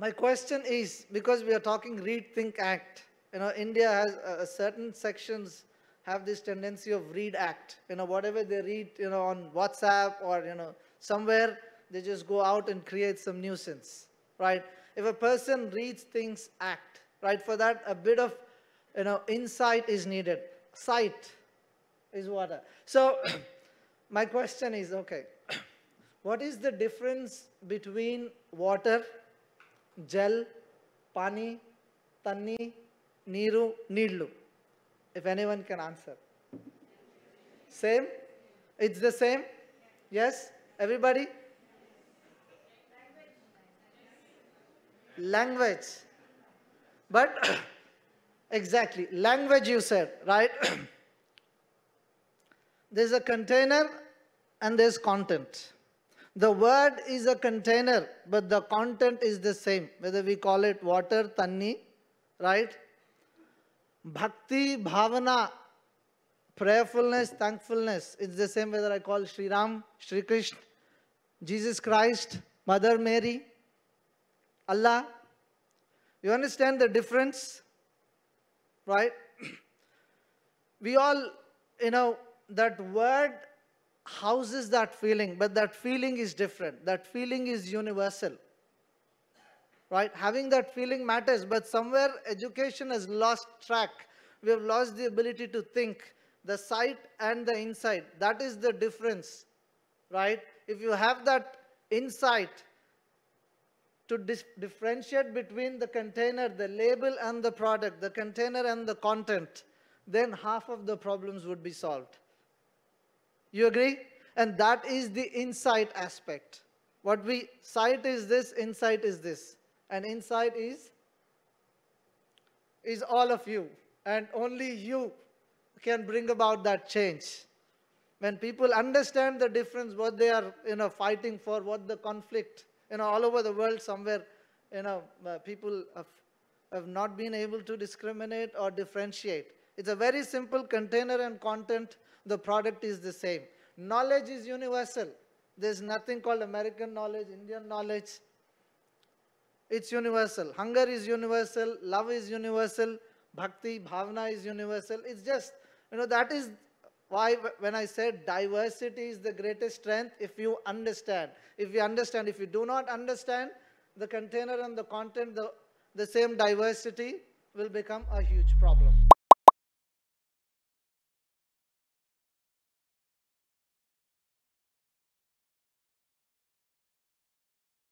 My question is, because we are talking read, think, act, India has certain sections have this tendency of read, act, whatever they read, on WhatsApp or, somewhere, they just go out and create some nuisance, right? If a person reads, thinks, act, right? For that, a bit of, insight is needed. Sight is water. So my question is, okay, what is the difference between water, gel, pani, tanni, niru, needlu? If anyone can answer. Same? It's the same? Yes? Everybody? Language. But exactly, language you said, right? There's a container and there's content. The word is a container, but the content is the same, whether we call it water, tanni, right? Bhakti, bhavana, prayerfulness, thankfulness, it's the same whether I call Sri Ram, Sri Krishna, Jesus Christ, Mother Mary, Allah. You understand the difference, right? We all, that word houses that feeling, but that feeling is different. That feeling is universal, right? Having that feeling matters, but somewhere education has lost track. We have lost the ability to think, the sight and the insight. That is the difference, right? If you have that insight to differentiate between the container, the label and the product, the container and the content, then half of the problems would be solved. You agree? And that is the insight aspect. What we sight is this, insight is this. And insight is all of you. And only you can bring about that change. When people understand the difference, what they are fighting for, what the conflict, all over the world somewhere, people have not been able to discriminate or differentiate. It's a very simple container and content. The product is the same. Knowledge is universal. There's nothing called American knowledge, Indian knowledge. It's universal. Hunger is universal. Love is universal. Bhakti, bhavana is universal. It's just, that is why when I said diversity is the greatest strength, if you understand. If you understand, if you do not understand the container and the content, the same diversity will become a huge problem.